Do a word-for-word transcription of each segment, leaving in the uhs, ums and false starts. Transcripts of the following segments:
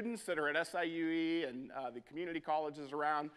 students that are at S I U E and uh, the community colleges around.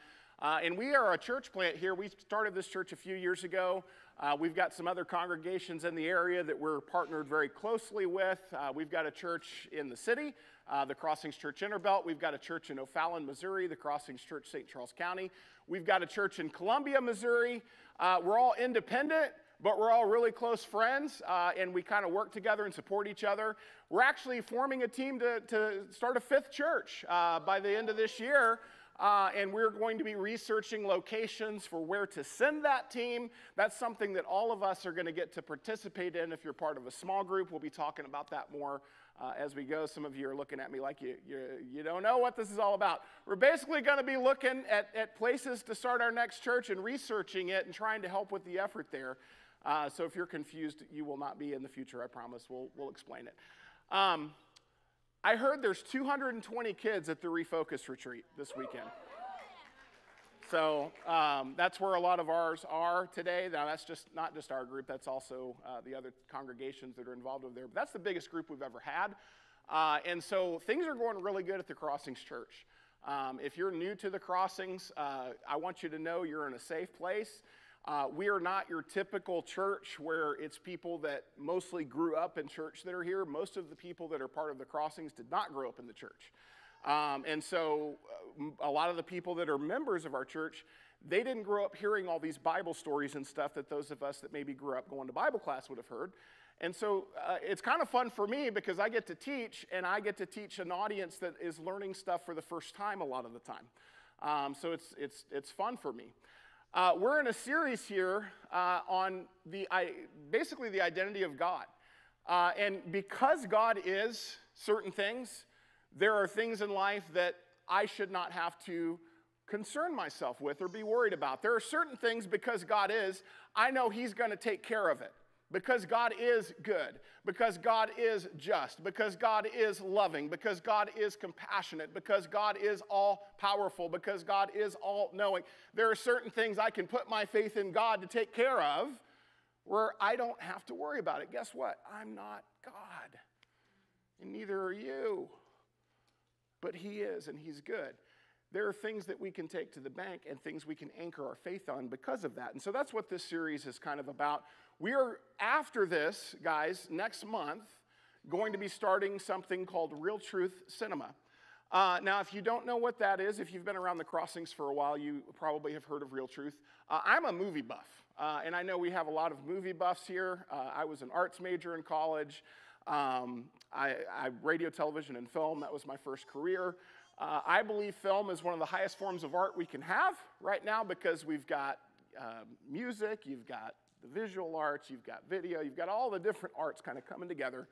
Uh, and we are a church plant here. We started this church a few years ago. Uh, we've got some other congregations in the area that we're partnered very closely with. Uh, we've got a church in the city, uh, the Crossings Church Interbelt. We've got a church in O'Fallon, Missouri, the Crossings Church Saint Charles County. We've got a church in Columbia, Missouri. Uh, we're all independent, but we're all really close friends, uh, and we kind of work together and support each other. We're actually forming a team to, to start a fifth church uh, by the end of this year. Uh, and we're going to be researching locations for where to send that team. That's something that all of us are going to get to participate in if you're part of a small group. We'll be talking about that more uh, as we go. Some of you are looking at me like you, you, you don't know what this is all about. We're basically going to be looking at, at places to start our next church and researching it and trying to help with the effort there. Uh, so if you're confused, you will not be in the future, I promise. We'll, we'll explain it. Um, I heard there's two hundred twenty kids at the Refocus Retreat this weekend. So um, that's where a lot of ours are today. Now, that's just not just our group. That's also uh, the other congregations that are involved over there. But that's the biggest group we've ever had. Uh, and so things are going really good at the Crossings Church. Um, if you're new to the Crossings, uh, I want you to know you're in a safe place. Uh, we are not your typical church where it's people that mostly grew up in church that are here. Most of the people that are part of the Crossings did not grow up in the church. Um, and so uh, a lot of the people that are members of our church, they didn't grow up hearing all these Bible stories and stuff that those of us that maybe grew up going to Bible class would have heard. And so uh, it's kind of fun for me because I get to teach, and I get to teach an audience that is learning stuff for the first time a lot of the time. Um, so it's, it's, it's fun for me. Uh, we're in a series here uh, on the I, basically the identity of God. Uh, and because God is certain things, there are things in life that I should not have to concern myself with or be worried about. There are certain things because God is, I know he's going to take care of it. Because God is good, because God is just, because God is loving, because God is compassionate, because God is all-powerful, because God is all-knowing. There are certain things I can put my faith in God to take care of where I don't have to worry about it. Guess what? I'm not God, and neither are you, but he is, and he's good. There are things that we can take to the bank and things we can anchor our faith on because of that. And so that's what this series is kind of about. We are, after this, guys, next month, going to be starting something called Real Truth Cinema. Uh, now, if you don't know what that is, if you've been around the Crossings for a while, you probably have heard of Real Truth. Uh, I'm a movie buff, uh, and I know we have a lot of movie buffs here. Uh, I was an arts major in college. Um, I, I radio, television, and film. That was my first career. Uh, I believe film is one of the highest forms of art we can have right now because we've got uh, music, you've got the visual arts, you've got video, you've got all the different arts kind of coming together.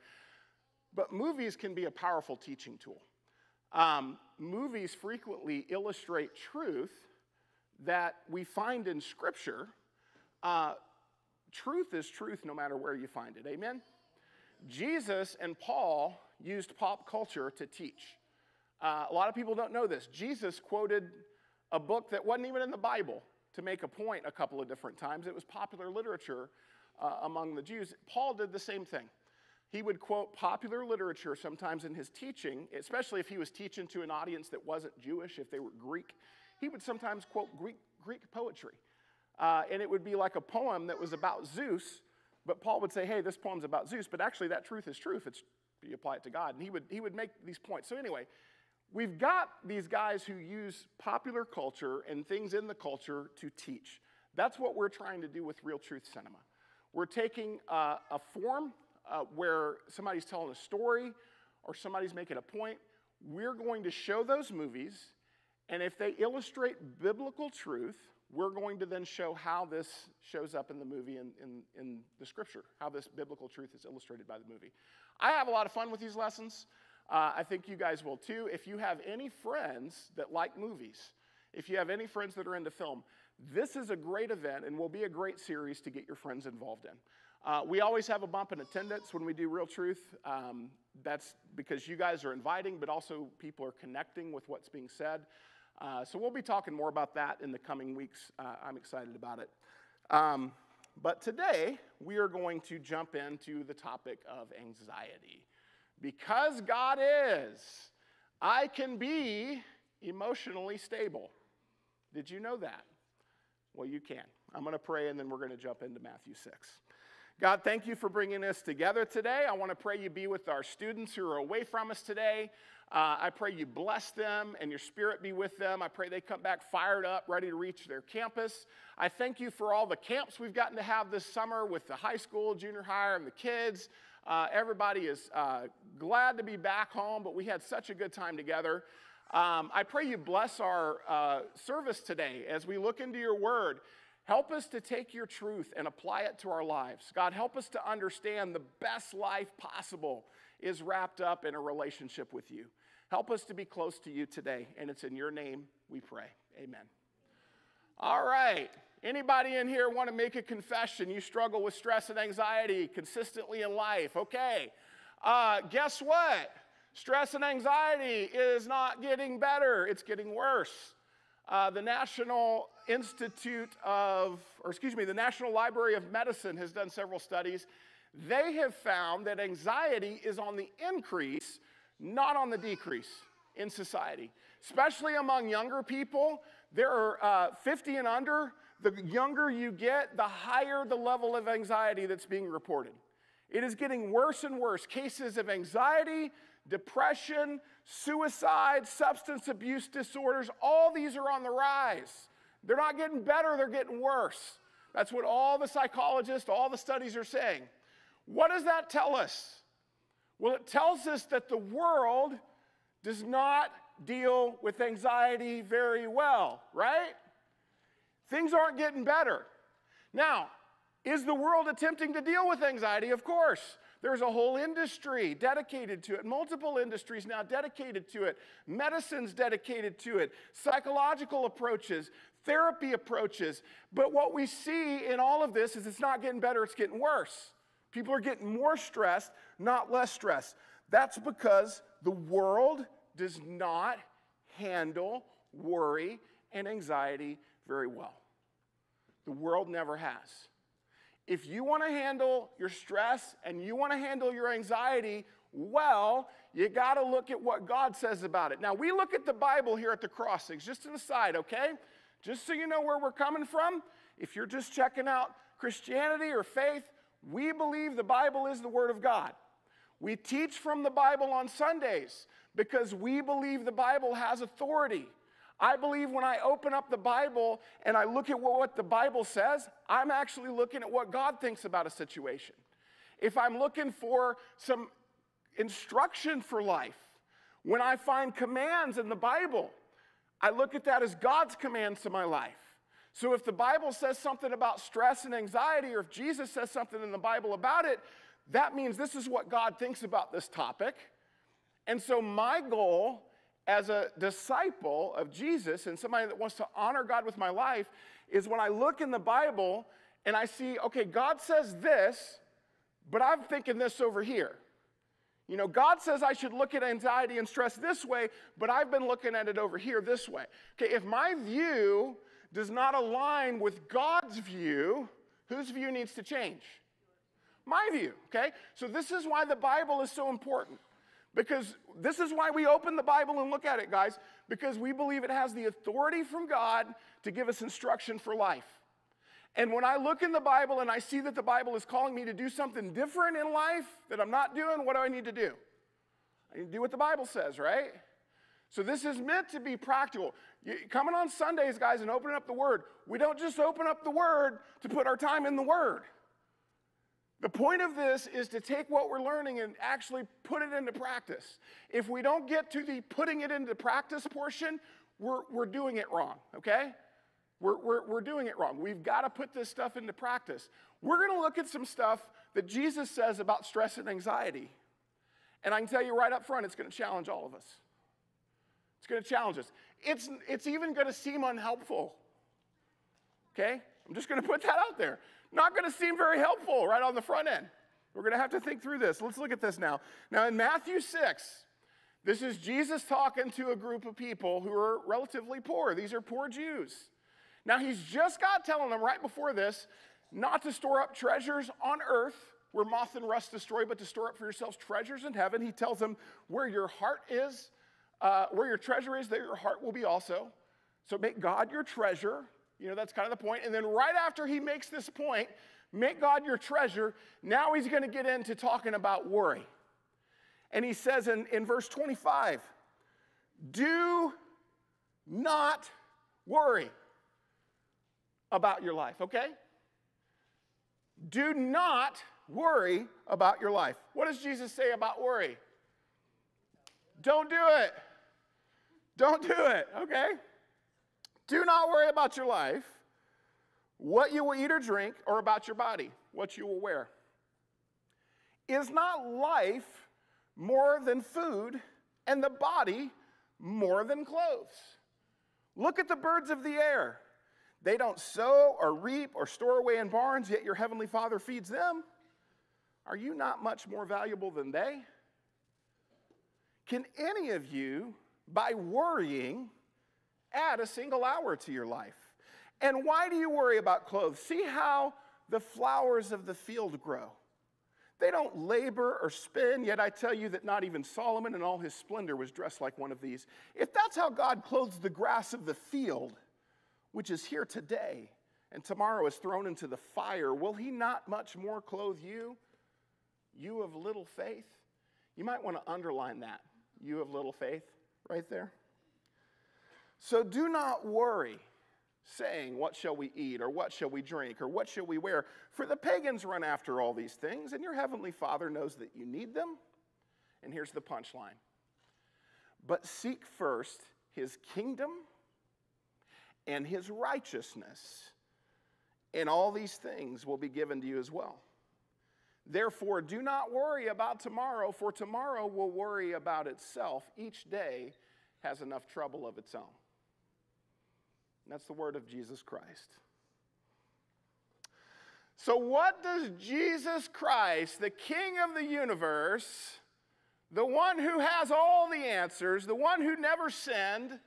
But movies can be a powerful teaching tool. Um, movies frequently illustrate truth that we find in Scripture. Uh, truth is truth no matter where you find it, amen? Jesus and Paul used pop culture to teach. Uh, a lot of people don't know this. Jesus quoted a book that wasn't even in the Bible to make a point a couple of different times. It was popular literature uh, among the Jews. Paul did the same thing. He would quote popular literature sometimes in his teaching, especially if he was teaching to an audience that wasn't Jewish, if they were Greek. He would sometimes quote Greek, Greek poetry. Uh, and it would be like a poem that was about Zeus, but Paul would say, hey, this poem's about Zeus, but actually that truth is truth. It's, you apply it to God. And he would, he would make these points. So anyway, we've got these guys who use popular culture and things in the culture to teach. That's what we're trying to do with Real Truth Cinema. We're taking uh, a form uh, where somebody's telling a story or somebody's making a point. We're going to show those movies, and if they illustrate biblical truth, we're going to then show how this shows up in the movie and in, in the Scripture, how this biblical truth is illustrated by the movie. I have a lot of fun with these lessons. Uh, I think you guys will too. If you have any friends that like movies, if you have any friends that are into film, this is a great event and will be a great series to get your friends involved in. Uh, we always have a bump in attendance when we do Real Truth. Um, that's because you guys are inviting, but also people are connecting with what's being said. Uh, so we'll be talking more about that in the coming weeks. Uh, I'm excited about it. Um, but today, we are going to jump into the topic of anxiety. Because God is, I can be emotionally stable. Did you know that? Well, you can. I'm going to pray, and then we're going to jump into Matthew six. God, thank you for bringing us together today. I want to pray you be with our students who are away from us today. Uh, I pray you bless them and your spirit be with them. I pray they come back fired up, ready to reach their campus. I thank you for all the camps we've gotten to have this summer with the high school, junior high, and the kids. Uh, everybody is uh, glad to be back home, but we had such a good time together. Um, I pray you bless our uh, service today as we look into your word. Help us to take your truth and apply it to our lives. God, help us to understand the best life possible is wrapped up in a relationship with you. Help us to be close to you today, and it's in your name we pray. Amen. All right. Anybody in here want to make a confession? You struggle with stress and anxiety consistently in life. Okay. Uh, guess what? Stress and anxiety is not getting better. It's getting worse. Uh, the National Institute of, or excuse me, the National Library of Medicine has done several studies. They have found that anxiety is on the increase, not on the decrease in society, especially among younger people. There are uh, fifty and under. The younger you get, the higher the level of anxiety that's being reported. It is getting worse and worse. Cases of anxiety, depression, suicide, substance abuse disorders, all these are on the rise. They're not getting better, they're getting worse. That's what all the psychologists, all the studies are saying. What does that tell us? Well, it tells us that the world does not deal with anxiety very well, right? Things aren't getting better. Now, is the world attempting to deal with anxiety? Of course. There's a whole industry dedicated to it. Multiple industries now dedicated to it. Medicine's dedicated to it. Psychological approaches, therapy approaches. But what we see in all of this is it's not getting better, it's getting worse. People are getting more stressed, not less stressed. That's because the world does not handle worry and anxiety very well. The world never has. If you want to handle your stress and you want to handle your anxiety well, you got to look at what God says about it. Now, we look at the Bible here at the Crossings, just an aside, okay? Just so you know where we're coming from, if you're just checking out Christianity or faith, we believe the Bible is the Word of God. We teach from the Bible on Sundays because we believe the Bible has authority. I believe when I open up the Bible and I look at what the Bible says, I'm actually looking at what God thinks about a situation. If I'm looking for some instruction for life, when I find commands in the Bible, I look at that as God's commands to my life. So if the Bible says something about stress and anxiety, or if Jesus says something in the Bible about it, that means this is what God thinks about this topic. And so my goal as a disciple of Jesus and somebody that wants to honor God with my life is when I look in the Bible and I see, okay, God says this, but I'm thinking this over here. You know, God says I should look at anxiety and stress this way, but I've been looking at it over here this way. Okay, if my view does not align with God's view, whose view needs to change? My view, okay? So this is why the Bible is so important. Because this is why we open the Bible and look at it, guys, because we believe it has the authority from God to give us instruction for life. And when I look in the Bible and I see that the Bible is calling me to do something different in life that I'm not doing, what do I need to do? I need to do what the Bible says, right? So this is meant to be practical. You, coming on Sundays, guys, and opening up the Word, we don't just open up the Word to put our time in the Word. The point of this is to take what we're learning and actually put it into practice. If we don't get to the putting it into practice portion, we're, we're doing it wrong, okay? We're, we're, we're doing it wrong. We've got to put this stuff into practice. We're going to look at some stuff that Jesus says about stress and anxiety. And I can tell you right up front, it's going to challenge all of us. It's going to challenge us. It's, it's even going to seem unhelpful, okay? I'm just going to put that out there. Not going to seem very helpful right on the front end. We're going to have to think through this. Let's look at this now. Now, in Matthew six, this is Jesus talking to a group of people who are relatively poor. These are poor Jews. Now, he's just got telling them right before this not to store up treasures on earth where moth and rust destroy, but to store up for yourselves treasures in heaven. He tells them where your heart is, Uh, where your treasure is, there your heart will be also. So make God your treasure. You know, that's kind of the point. And then right after he makes this point, make God your treasure, now he's going to get into talking about worry. And he says in, in verse twenty-five, do not worry about your life, okay? Do not worry about your life. What does Jesus say about worry? Don't do it. Don't do it, okay? Do not worry about your life, what you will eat or drink, or about your body, what you will wear. Is not life more than food, and the body more than clothes? Look at the birds of the air. They don't sow or reap or store away in barns, yet your heavenly Father feeds them. Are you not much more valuable than they? Can any of you, by worrying, add a single hour to your life? And why do you worry about clothes? See how the flowers of the field grow. They don't labor or spin, yet I tell you that not even Solomon in all his splendor was dressed like one of these. If that's how God clothes the grass of the field, which is here today, and tomorrow is thrown into the fire, will he not much more clothe you, you of little faith? You might want to underline that, you of little faith, right there. So do not worry, saying, what shall we eat, or what shall we drink, or what shall we wear? For the pagans run after all these things, and your heavenly Father knows that you need them. And here's the punchline. But seek first his kingdom and his righteousness, and all these things will be given to you as well. Therefore, do not worry about tomorrow, for tomorrow will worry about itself. Each day has enough trouble of its own. And that's the word of Jesus Christ. So what does Jesus Christ, the King of the universe, the one who has all the answers, the one who never sinned,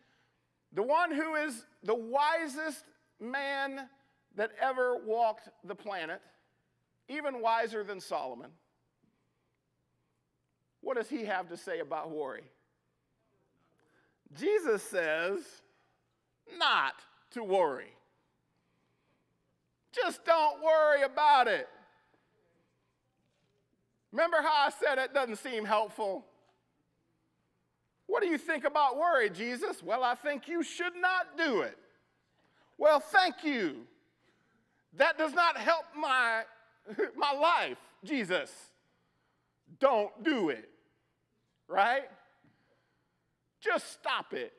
the one who is the wisest man that ever walked the planet, even wiser than Solomon, what does he have to say about worry? Jesus says not to worry. Just don't worry about it. Remember how I said it doesn't seem helpful? What do you think about worry, Jesus? Well, I think you should not do it. Well, thank you. That does not help my, my life, Jesus. Don't do it, right? Just stop it.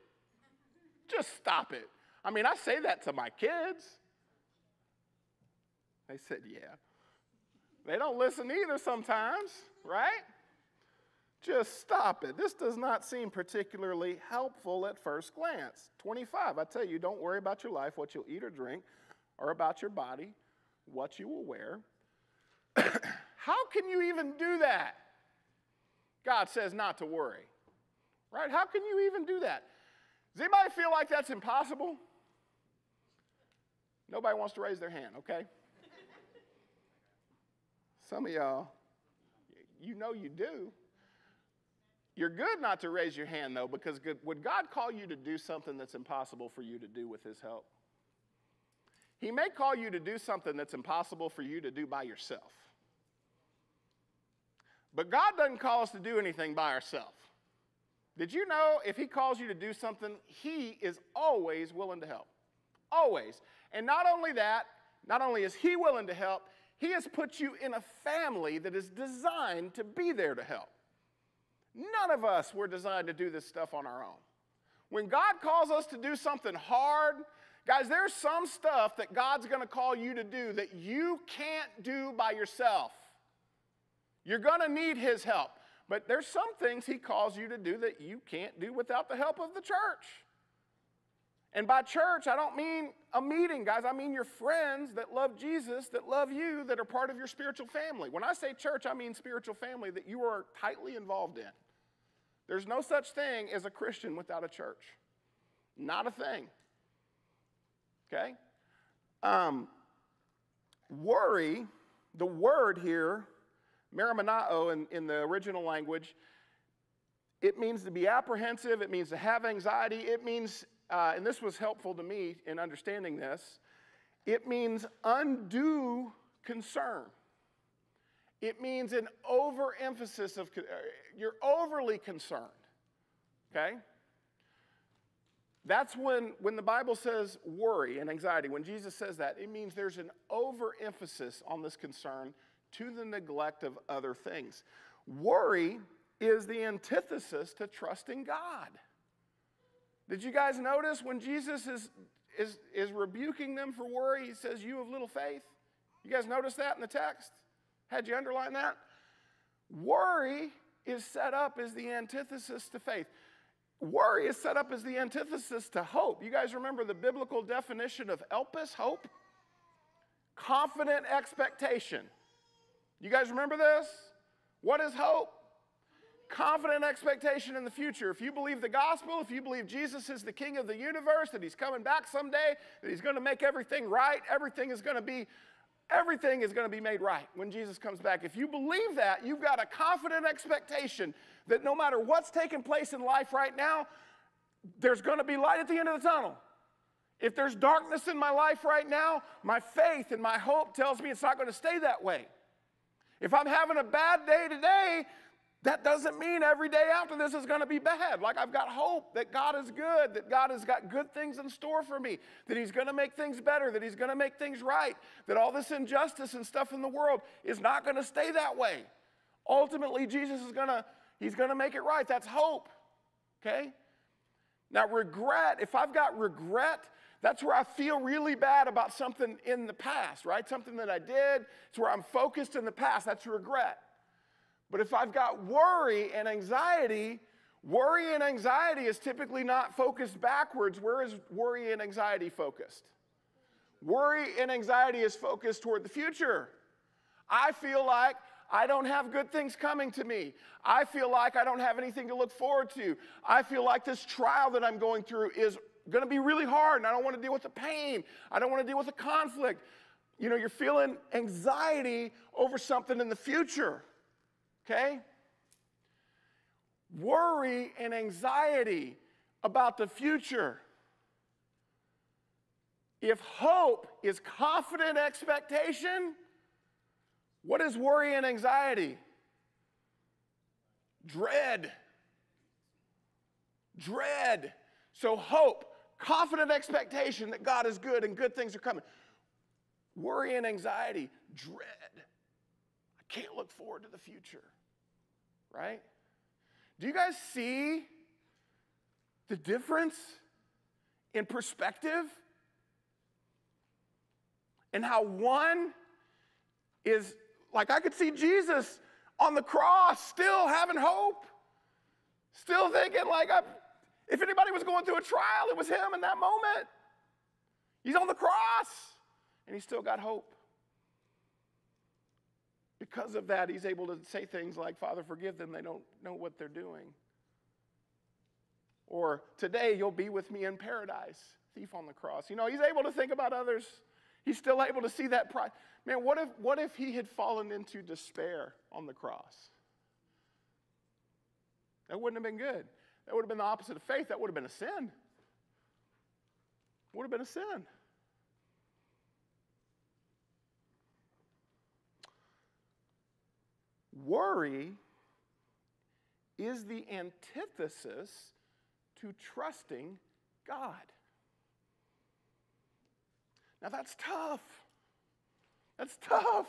Just stop it. I mean, I say that to my kids. They said, yeah. They don't listen either sometimes, right? Just stop it. This does not seem particularly helpful at first glance. twenty-five, I tell you, don't worry about your life, what you'll eat or drink, or about your body, what you will wear. How can you even do that? God says not to worry, right? How can you even do that? Does anybody feel like that's impossible? Nobody wants to raise their hand, okay? Some of y'all, you know you do. You're good not to raise your hand, though, because good, would God call you to do something that's impossible for you to do with his help? He may call you to do something that's impossible for you to do by yourself. But God doesn't call us to do anything by ourselves. Did you know if he calls you to do something, he is always willing to help? Always. And not only that, not only is he willing to help, he has put you in a family that is designed to be there to help. None of us were designed to do this stuff on our own. When God calls us to do something hard, guys, there's some stuff that God's going to call you to do that you can't do by yourself. You're going to need his help. But there's some things he calls you to do that you can't do without the help of the church. And by church, I don't mean a meeting, guys. I mean your friends that love Jesus, that love you, that are part of your spiritual family. When I say church, I mean spiritual family that you are tightly involved in. There's no such thing as a Christian without a church. Not a thing. Okay? Um, worry, the word here, Maramanao in, in the original language, It means to be apprehensive. It means to have anxiety. It means, uh, and this was helpful to me in understanding this, it means undue concern. It means an overemphasis of, you're overly concerned, okay? That's when, when the Bible says worry and anxiety, when Jesus says that, it means there's an overemphasis on this concern to the neglect of other things. Worry is the antithesis to trusting God. Did you guys notice when Jesus is, is, is rebuking them for worry, he says, you have little faith? You guys notice that in the text? Had you underlined that? Worry is set up as the antithesis to faith. Worry is set up as the antithesis to hope. You guys remember the biblical definition of Elpis, hope? Confident expectation. You guys remember this? What is hope? Confident expectation in the future. If you believe the gospel, if you believe Jesus is the king of the universe, that he's coming back someday, that he's going to make everything right, everything is going to be Everything is going to be made right when Jesus comes back. If you believe that, you've got a confident expectation that no matter what's taking place in life right now, there's going to be light at the end of the tunnel. If there's darkness in my life right now, my faith and my hope tells me it's not going to stay that way. If I'm having a bad day today, that doesn't mean every day after this is going to be bad. Like, I've got hope that God is good, that God has got good things in store for me, that he's going to make things better, that he's going to make things right, that all this injustice and stuff in the world is not going to stay that way. Ultimately, Jesus is going to, he's going to make it right. That's hope, okay? Now, regret, if I've got regret, that's where I feel really bad about something in the past, right? Something that I did. It's where I'm focused in the past. That's regret. But if I've got worry and anxiety, worry and anxiety is typically not focused backwards. Where is worry and anxiety focused? Worry and anxiety is focused toward the future. I feel like I don't have good things coming to me. I feel like I don't have anything to look forward to. I feel like this trial that I'm going through is going to be really hard, and I don't want to deal with the pain. I don't want to deal with the conflict. You know, you're feeling anxiety over something in the future. Okay? Worry and anxiety about the future. If hope is confident expectation, what is worry and anxiety? Dread. Dread. So hope, confident expectation that God is good and good things are coming. Worry and anxiety, dread. I can't look forward to the future. Right? Do you guys see the difference in perspective? And how one is, like, I could see Jesus on the cross still having hope, still thinking, like, I, if anybody was going through a trial, it was him in that moment. He's on the cross, and he's still got hope. Because of that, he's able to say things like, Father, forgive them. They don't know what they're doing. Or, today you'll be with me in paradise. Thief on the cross. You know, he's able to think about others. He's still able to see that pride. Man, what if, what if he had fallen into despair on the cross? That wouldn't have been good. That would have been the opposite of faith. That would have been a sin. Would have been a sin. Worry is the antithesis to trusting God. Now, that's tough. That's tough. Does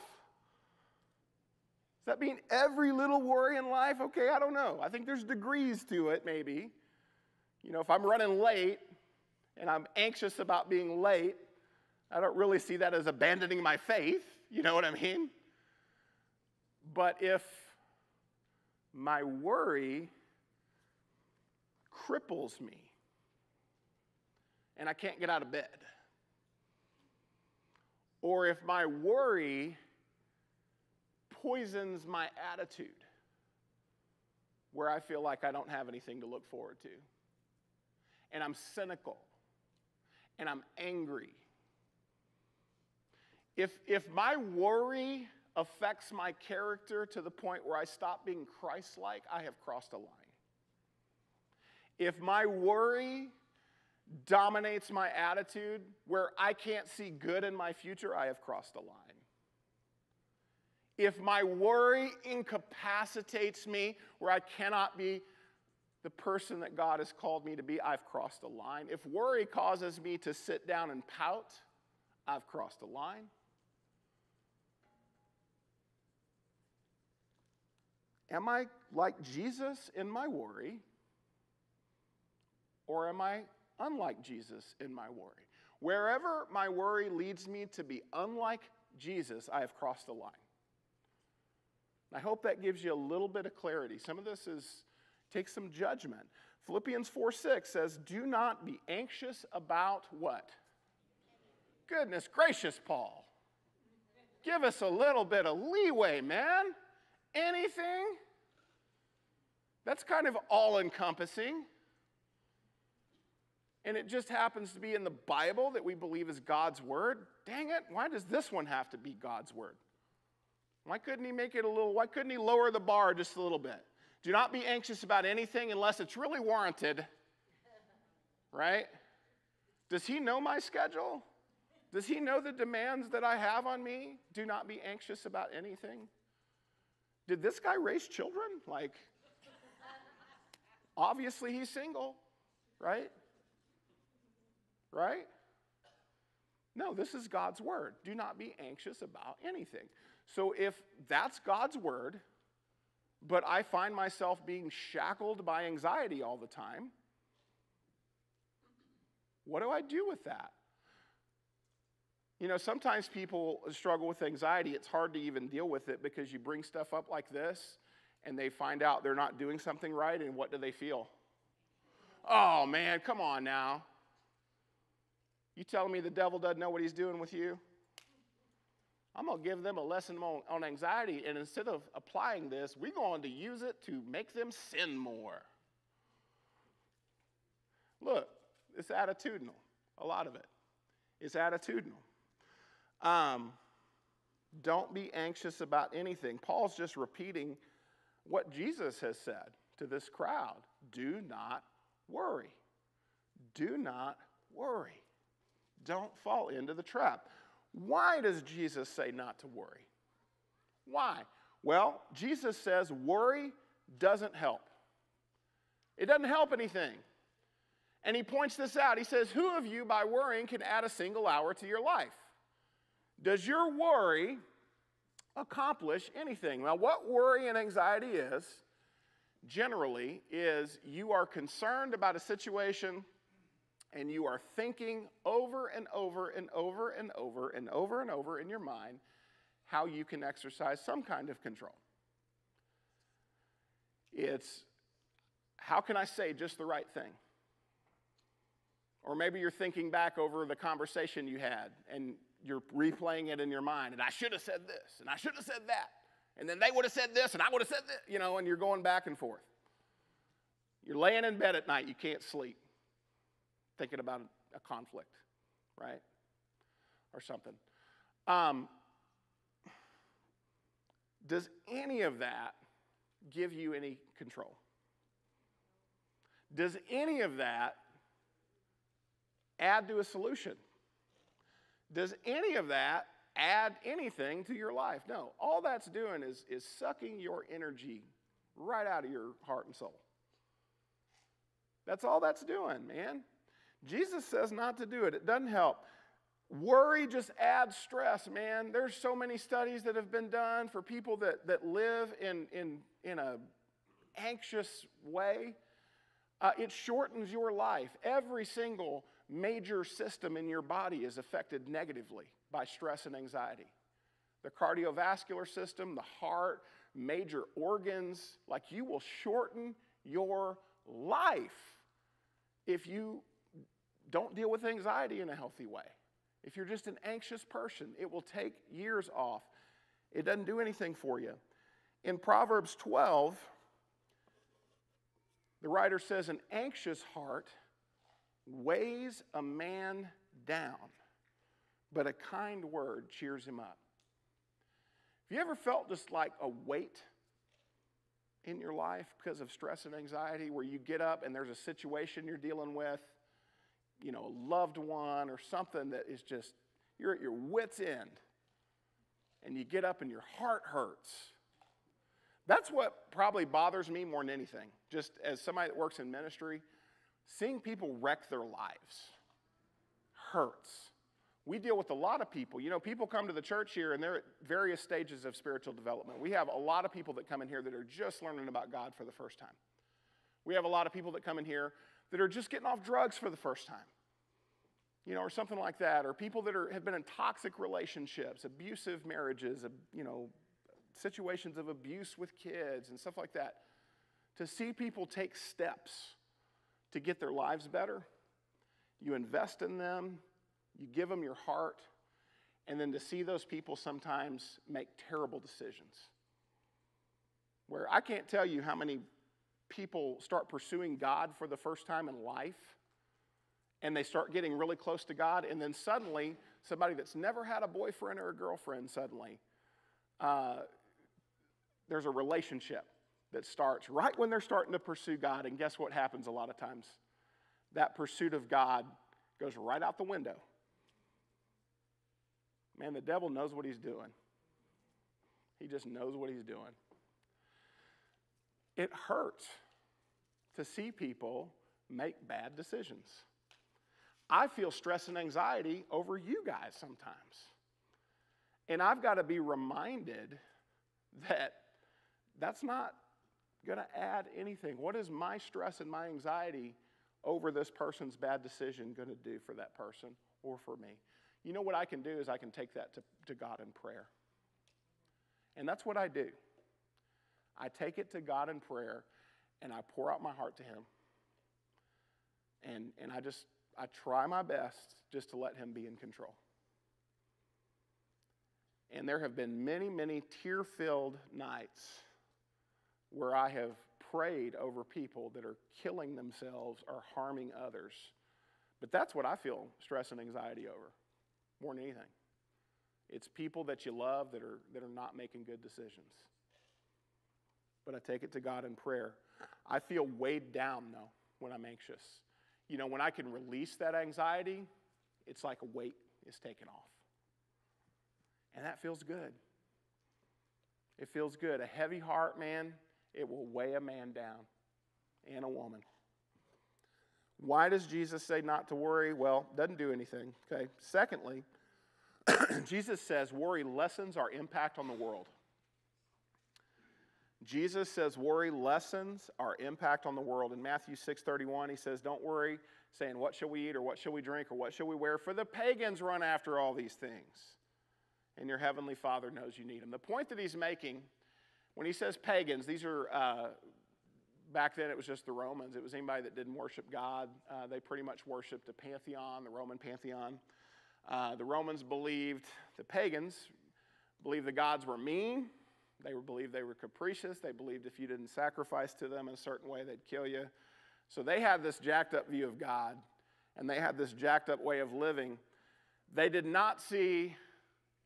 that mean every little worry in life? Okay, I don't know. I think there's degrees to it, maybe. You know, if I'm running late and I'm anxious about being late, I don't really see that as abandoning my faith. You know what I mean? But if my worry cripples me and I can't get out of bed, or if my worry poisons my attitude where I feel like I don't have anything to look forward to, and I'm cynical and I'm angry, if, if my worry affects my character to the point where I stop being Christ-like, I have crossed a line. If my worry dominates my attitude where I can't see good in my future, I have crossed a line. If my worry incapacitates me where I cannot be the person that God has called me to be, I've crossed a line. If worry causes me to sit down and pout, I've crossed a line. Am I like Jesus in my worry? Or am I unlike Jesus in my worry? Wherever my worry leads me to be unlike Jesus, I have crossed the line. I hope that gives you a little bit of clarity. Some of this is takes some judgment. Philippians four six says, do not be anxious about what? Goodness gracious, Paul. Give us a little bit of leeway, man. Anything? That's kind of all-encompassing. And it just happens to be in the Bible that we believe is God's word. Dang it, why does this one have to be God's word? Why couldn't he make it a little, why couldn't he lower the bar just a little bit? Do not be anxious about anything unless it's really warranted, right? Does he know my schedule? Does he know the demands that I have on me? Do not be anxious about anything. Did this guy raise children? Like, obviously he's single, right? Right? No, this is God's word. Do not be anxious about anything. So if that's God's word, but I find myself being shackled by anxiety all the time, what do I do with that? You know, sometimes people struggle with anxiety. It's hard to even deal with it because you bring stuff up like this and they find out they're not doing something right, and what do they feel? Oh, man, come on now. You telling me the devil doesn't know what he's doing with you? I'm going to give them a lesson on, on anxiety, and instead of applying this, we're going to use it to make them sin more. Look, it's attitudinal. A lot of it is attitudinal. Um, don't be anxious about anything. Paul's just repeating what Jesus has said to this crowd. Do not worry. Do not worry. Don't fall into the trap. Why does Jesus say not to worry? Why? Well, Jesus says worry doesn't help. It doesn't help anything. And he points this out. He says, who of you by worrying can add a single hour to your life? Does your worry accomplish anything? Now, what worry and anxiety is, generally, is you are concerned about a situation, and you are thinking over and over and over and over and over and over in your mind how you can exercise some kind of control. It's, how can I say just the right thing? Or maybe you're thinking back over the conversation you had, and you're replaying it in your mind, and I should have said this, and I should have said that, and then they would have said this, and I would have said this, you know, and you're going back and forth. You're laying in bed at night, you can't sleep, thinking about a conflict, right? Or something. Um, does any of that give you any control? Does any of that add to a solution? Does any of that add anything to your life? No. All that's doing is, is sucking your energy right out of your heart and soul. That's all that's doing, man. Jesus says not to do it. It doesn't help. Worry just adds stress, man. There's so many studies that have been done for people that, that live in, in, in an anxious way. Uh, it shortens your life. Every single major system in your body is affected negatively by stress and anxiety. The cardiovascular system, the heart, major organs, like you will shorten your life if you don't deal with anxiety in a healthy way. If you're just an anxious person, it will take years off. It doesn't do anything for you. In Proverbs twelve, the writer says, an anxious heart weighs a man down, but a kind word cheers him up. Have you ever felt just like a weight in your life because of stress and anxiety where you get up and there's a situation you're dealing with, you know, a loved one or something that is just, you're at your wit's end, and you get up and your heart hurts? That's what probably bothers me more than anything, just as somebody that works in ministry, seeing people wreck their lives hurts. We deal with a lot of people. You know, people come to the church here, and they're at various stages of spiritual development. We have a lot of people that come in here that are just learning about God for the first time. We have a lot of people that come in here that are just getting off drugs for the first time, you know, or something like that, or people that are, have been in toxic relationships, abusive marriages, you know, situations of abuse with kids and stuff like that. To see people take steps to get their lives better, you invest in them, you give them your heart, and then to see those people sometimes make terrible decisions. Where I can't tell you how many people start pursuing God for the first time in life, and they start getting really close to God, and then suddenly, somebody that's never had a boyfriend or a girlfriend suddenly, uh, there's a relationship that starts right when they're starting to pursue God, and guess what happens a lot of times? That pursuit of God goes right out the window. Man, the devil knows what he's doing. He just knows what he's doing. It hurts to see people make bad decisions. I feel stress and anxiety over you guys sometimes. And I've got to be reminded that that's not going to add anything. What is my stress and my anxiety over this person's bad decision going to do for that person or for me? You know what I can do is I can take that to, to God in prayer. And that's what I do. I take it to God in prayer, and I pour out my heart to Him. And, and I just, I try my best just to let Him be in control. And there have been many, many tear-filled nights where I have prayed over people that are killing themselves or harming others. But that's what I feel stress and anxiety over more than anything. It's people that you love that are, that are not making good decisions. But I take it to God in prayer. I feel weighed down, though, when I'm anxious. You know, when I can release that anxiety, it's like a weight is taken off. And that feels good. It feels good. A heavy heart, man, it will weigh a man down and a woman. Why does Jesus say not to worry? Well, doesn't do anything, okay? Secondly, Jesus says worry lessens our impact on the world. Jesus says worry lessens our impact on the world. In Matthew six thirty-one, he says, don't worry, saying, what shall we eat, or what shall we drink, or what shall we wear? For the pagans run after all these things, and your heavenly Father knows you need them. The point that he's making, when he says pagans, these are, uh, back then it was just the Romans. It was anybody that didn't worship God. Uh, they pretty much worshiped a pantheon, the Roman pantheon. Uh, the Romans believed, the pagans believed the gods were mean. They believed they were capricious. They believed if you didn't sacrifice to them in a certain way, they'd kill you. So they had this jacked up view of God, and they had this jacked up way of living. They did not see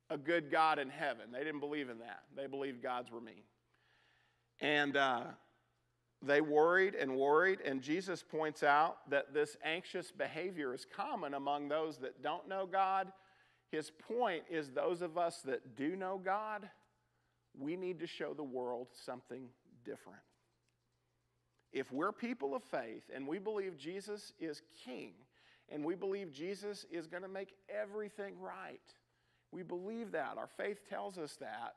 a good God in heaven. They didn't believe in that. They believed gods were mean. And uh, they worried and worried, and Jesus points out that this anxious behavior is common among those that don't know God. His point is those of us that do know God, we need to show the world something different. If we're people of faith and we believe Jesus is king and we believe Jesus is going to make everything right, we believe that, our faith tells us that,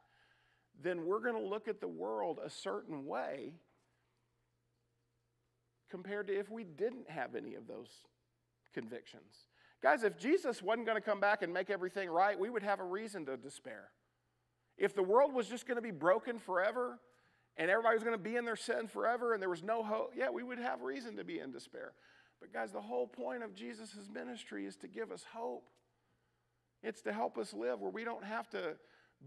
then we're going to look at the world a certain way compared to if we didn't have any of those convictions. Guys, if Jesus wasn't going to come back and make everything right, we would have a reason to despair. If the world was just going to be broken forever and everybody was going to be in their sin forever and there was no hope, yeah, we would have reason to be in despair. But guys, the whole point of Jesus' ministry is to give us hope. It's to help us live where we don't have to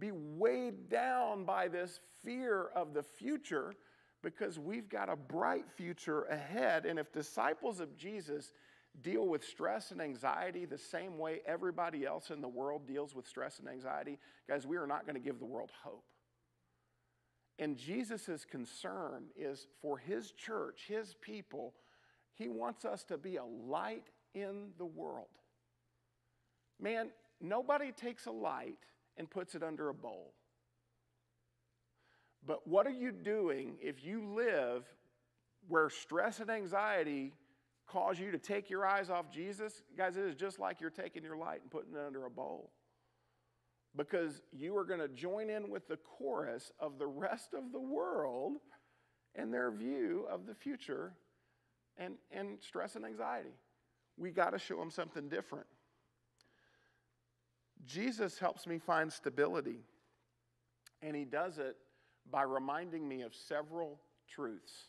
be weighed down by this fear of the future, because we've got a bright future ahead. And if disciples of Jesus deal with stress and anxiety the same way everybody else in the world deals with stress and anxiety, guys, we are not going to give the world hope. And Jesus' concern is for his church, his people. He wants us to be a light in the world. Man, nobody takes a light and puts it under a bowl. But what are you doing if you live where stress and anxiety cause you to take your eyes off Jesus? Guys, it is just like you're taking your light and putting it under a bowl. Because you are going to join in with the chorus of the rest of the world and their view of the future and, and stress and anxiety. We got to show them something different. Jesus helps me find stability, and he does it by reminding me of several truths.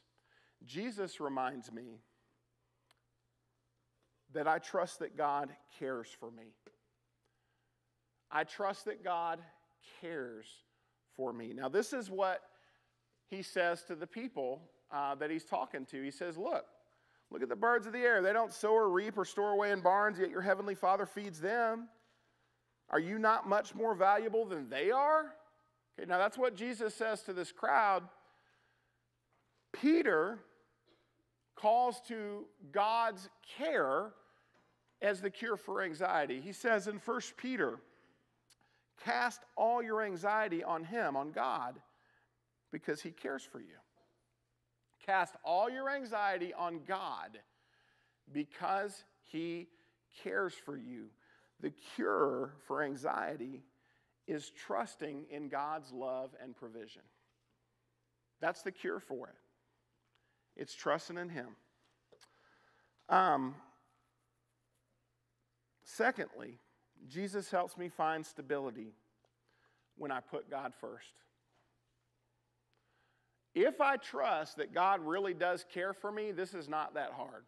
Jesus reminds me that I trust that God cares for me. I trust that God cares for me. Now, this is what he says to the people uh, that he's talking to. He says, look, look at the birds of the air. They don't sow or reap or store away in barns, yet your heavenly Father feeds them. Are you not much more valuable than they are? Okay, now that's what Jesus says to this crowd. Peter calls to God's care as the cure for anxiety. He says in First Peter, cast all your anxiety on him, on God, because he cares for you. Cast all your anxiety on God because he cares for you. The cure for anxiety is trusting in God's love and provision. That's the cure for it. It's trusting in him. Um, secondly, Jesus helps me find stability when I put God first. If I trust that God really does care for me, this is not that hard.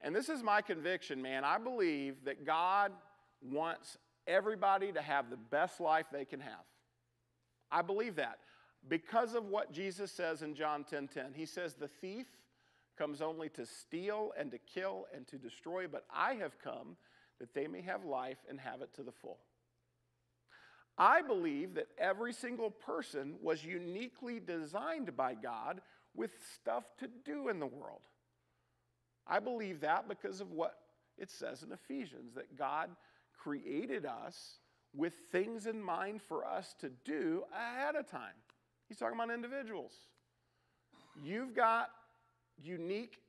And this is my conviction, man. I believe that God wants everybody to have the best life they can have. I believe that because of what Jesus says in John ten ten. He says, the thief comes only to steal and to kill and to destroy, but I have come that they may have life and have it to the full. I believe that every single person was uniquely designed by God with stuff to do in the world. I believe that because of what it says in Ephesians, that God created us with things in mind for us to do ahead of time. He's talking about individuals. You've got unique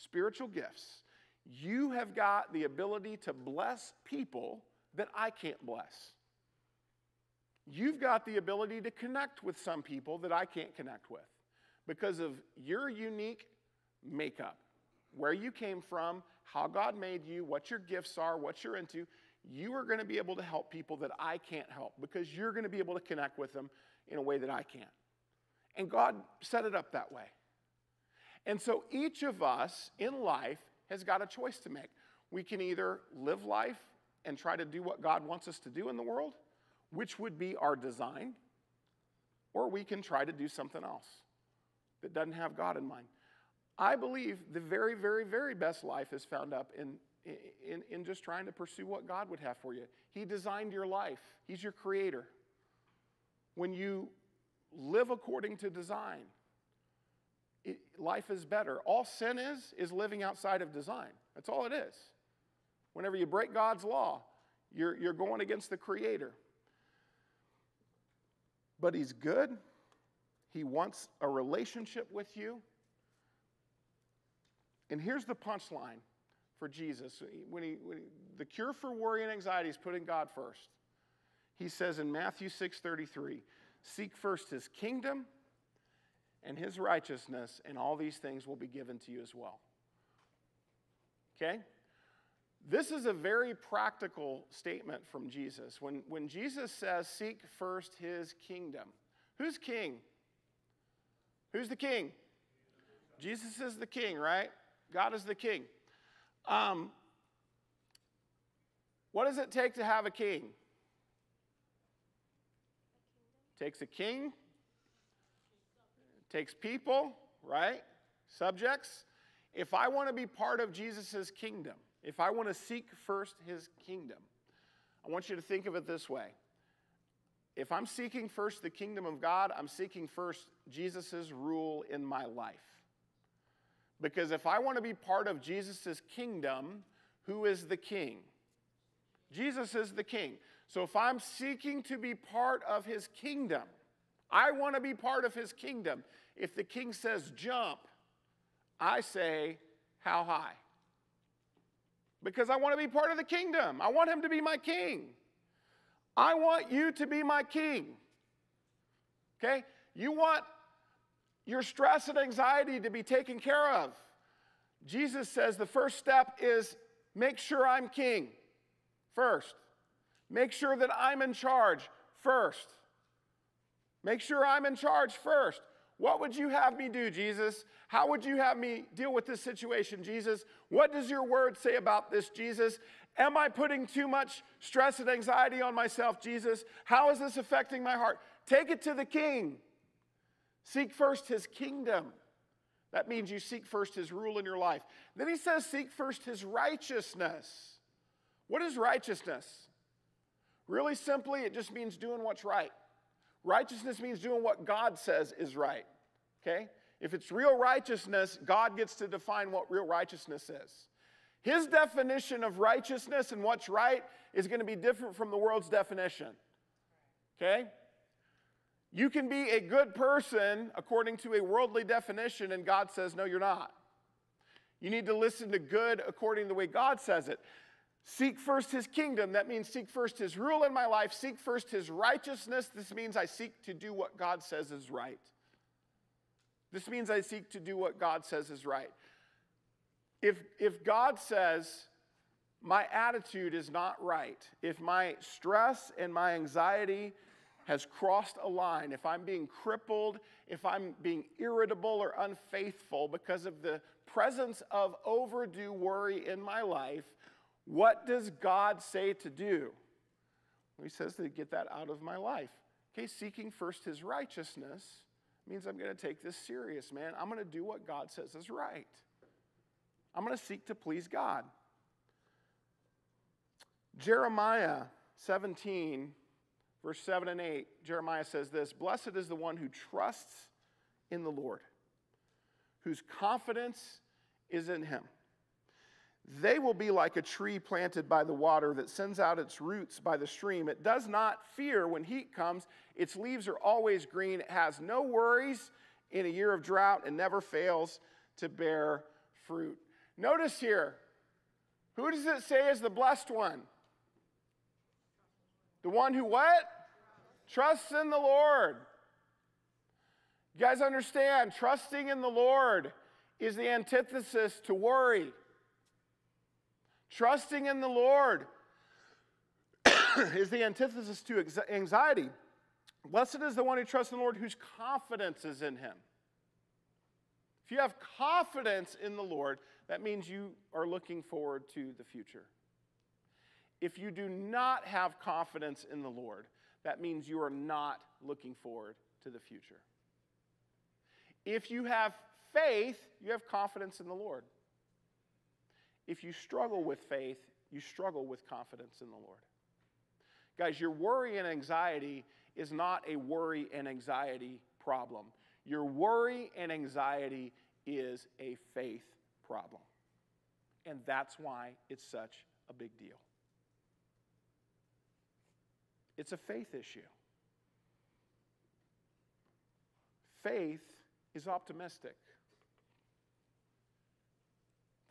spiritual gifts. You have got the ability to bless people that I can't bless. You've got the ability to connect with some people that I can't connect with because of your unique makeup, where you came from, how God made you, what your gifts are, what you're into. You are going to be able to help people that I can't help because you're going to be able to connect with them in a way that I can't. And God set it up that way. And so each of us in life has got a choice to make. We can either live life and try to do what God wants us to do in the world, which would be our design, or we can try to do something else that doesn't have God in mind. I believe the very, very, very best life is found up in, in, in just trying to pursue what God would have for you. He designed your life. He's your creator. When you live according to design, It, life is better. All sin is, is living outside of design. That's all it is. Whenever you break God's law, you're, you're going against the Creator. But he's good. He wants a relationship with you. And here's the punchline for Jesus. When he, when he, the cure for worry and anxiety is putting God first. He says in Matthew six thirty-three, seek first his kingdom and his righteousness, and all these things will be given to you as well. Okay? This is a very practical statement from Jesus. When, when Jesus says, seek first his kingdom, who's king? Who's the king? Jesus is the king, right? God is the king. Um, what does it take to have a king? It takes a king. Takes people, right? Subjects. If I want to be part of Jesus' kingdom, if I want to seek first his kingdom, I want you to think of it this way. If I'm seeking first the kingdom of God, I'm seeking first Jesus' rule in my life. Because if I want to be part of Jesus' kingdom, who is the king? Jesus is the king. So if I'm seeking to be part of his kingdom, I want to be part of his kingdom. If the king says jump, I say, how high? Because I want to be part of the kingdom. I want him to be my king. I want you to be my king. Okay? You want your stress and anxiety to be taken care of. Jesus says the first step is make sure I'm king first. Make sure that I'm in charge first. Make sure I'm in charge first. What would you have me do, Jesus? How would you have me deal with this situation, Jesus? What does your word say about this, Jesus? Am I putting too much stress and anxiety on myself, Jesus? How is this affecting my heart? Take it to the king. Seek first his kingdom. That means you seek first his rule in your life. Then he says seek first his righteousness. What is righteousness? Really simply, it just means doing what's right. Righteousness means doing what God says is right, okay? If it's real righteousness, God gets to define what real righteousness is. His definition of righteousness and what's right is going to be different from the world's definition, okay? You can be a good person according to a worldly definition, and God says, no, you're not. You need to listen to good according to the way God says it. Seek first his kingdom. That means seek first his rule in my life. Seek first his righteousness. This means I seek to do what God says is right. This means I seek to do what God says is right. If, if God says my attitude is not right, if my stress and my anxiety has crossed a line, if I'm being crippled, if I'm being irritable or unfaithful because of the presence of overdue worry in my life, what does God say to do? He says to get that out of my life. Okay, seeking first his righteousness means I'm going to take this serious, man. I'm going to do what God says is right. I'm going to seek to please God. Jeremiah seventeen, verse seven and eight, Jeremiah says this, "Blessed is the one who trusts in the Lord, whose confidence is in him. They will be like a tree planted by the water that sends out its roots by the stream. It does not fear when heat comes. Its leaves are always green. It has no worries in a year of drought and never fails to bear fruit." Notice here, who does it say is the blessed one? The one who what? Trusts in the Lord. You guys understand, trusting in the Lord is the antithesis to worry. Trusting in the Lord is the antithesis to anxiety. Blessed is the one who trusts in the Lord, whose confidence is in him. If you have confidence in the Lord, that means you are looking forward to the future. If you do not have confidence in the Lord, that means you are not looking forward to the future. If you have faith, you have confidence in the Lord. If you struggle with faith, you struggle with confidence in the Lord. Guys, your worry and anxiety is not a worry and anxiety problem. Your worry and anxiety is a faith problem. And that's why it's such a big deal. It's a faith issue. Faith is optimistic.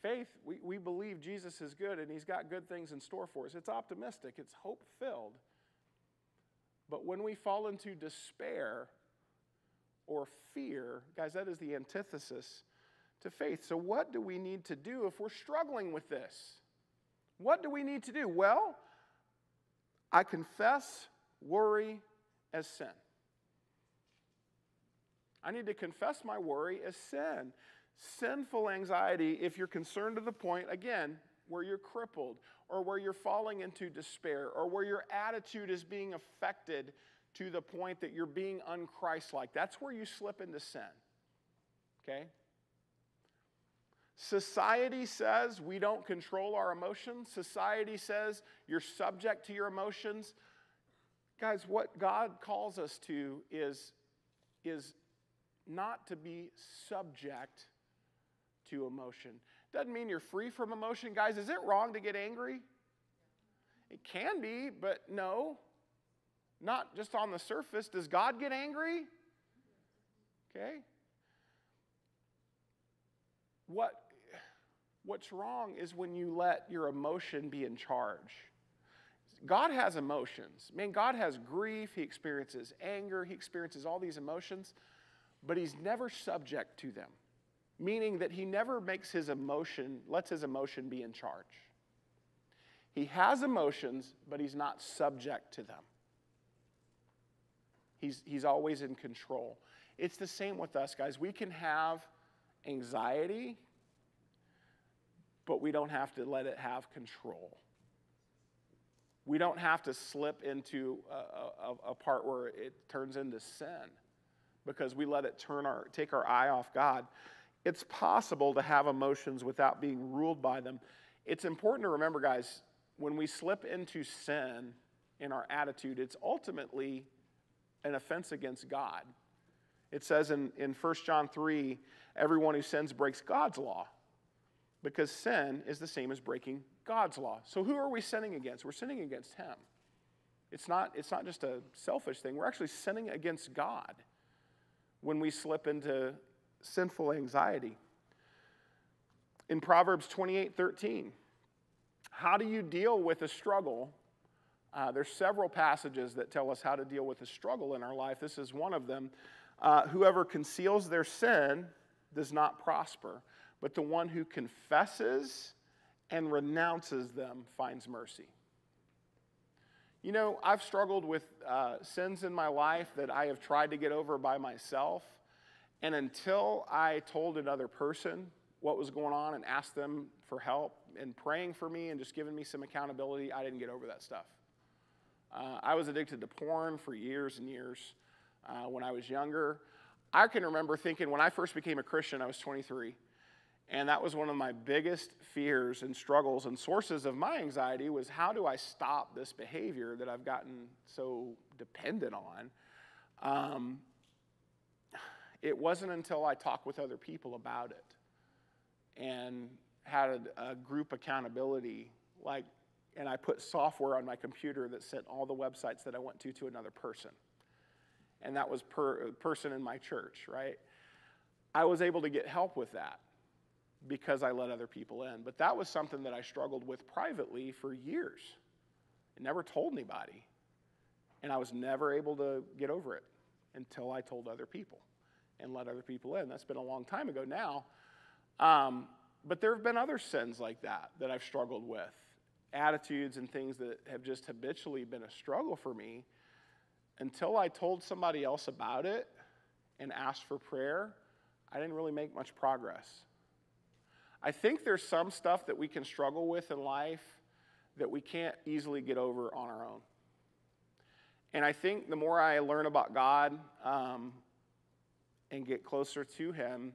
Faith, we, we believe Jesus is good and he's got good things in store for us. It's optimistic. It's hope-filled. But when we fall into despair or fear, guys, that is the antithesis to faith. So what do we need to do if we're struggling with this? What do we need to do? Well, I confess worry as sin. I need to confess my worry as sin. Sinful anxiety, if you're concerned to the point, again, where you're crippled or where you're falling into despair or where your attitude is being affected to the point that you're being unchristlike. That's where you slip into sin, okay? Society says we don't control our emotions. Society says you're subject to your emotions. Guys, what God calls us to is, is not to be subject to emotion. Doesn't mean you're free from emotion. Guys, is it wrong to get angry? It can be, but no. Not just on the surface. Does God get angry? Okay. What, what's wrong is when you let your emotion be in charge. God has emotions. I mean, God has grief. He experiences anger. He experiences all these emotions, but he's never subject to them, meaning that he never makes his emotion, lets his emotion be in charge. He has emotions, but he's not subject to them. He's, he's always in control. It's the same with us, guys. We can have anxiety, but we don't have to let it have control. We don't have to slip into a, a, a part where it turns into sin because we let it turn our, take our eye off God. It's possible to have emotions without being ruled by them. It's important to remember, guys, when we slip into sin in our attitude, it's ultimately an offense against God. It says in, in First John three, everyone who sins breaks God's law because sin is the same as breaking God's law. So who are we sinning against? We're sinning against him. It's not, it's not just a selfish thing. We're actually sinning against God when we slip into sinful anxiety. In Proverbs twenty-eight thirteen, how do you deal with a struggle? Uh, there's several passages that tell us how to deal with a struggle in our life. This is one of them. Uh, whoever conceals their sin does not prosper, but the one who confesses and renounces them finds mercy. You know, I've struggled with uh, sins in my life that I have tried to get over by myself. And until I told another person what was going on and asked them for help and praying for me and just giving me some accountability, I didn't get over that stuff. Uh, I was addicted to porn for years and years uh, when I was younger. I can remember thinking when I first became a Christian, I was twenty-three. And that was one of my biggest fears and struggles and sources of my anxiety was how do I stop this behavior that I've gotten so dependent on? Um, it wasn't until I talked with other people about it and had a, a group accountability, like, and I put software on my computer that sent all the websites that I went to to another person. And that was per person in my church, right? I was able to get help with that, because I let other people in. But that was something that I struggled with privately for years. I never told anybody. And I was never able to get over it until I told other people and let other people in. That's been a long time ago now. Um, but there have been other sins like that that I've struggled with, attitudes and things that have just habitually been a struggle for me until I told somebody else about it and asked for prayer. I didn't really make much progress. I think there's some stuff that we can struggle with in life that we can't easily get over on our own. And I think the more I learn about God um, and get closer to him,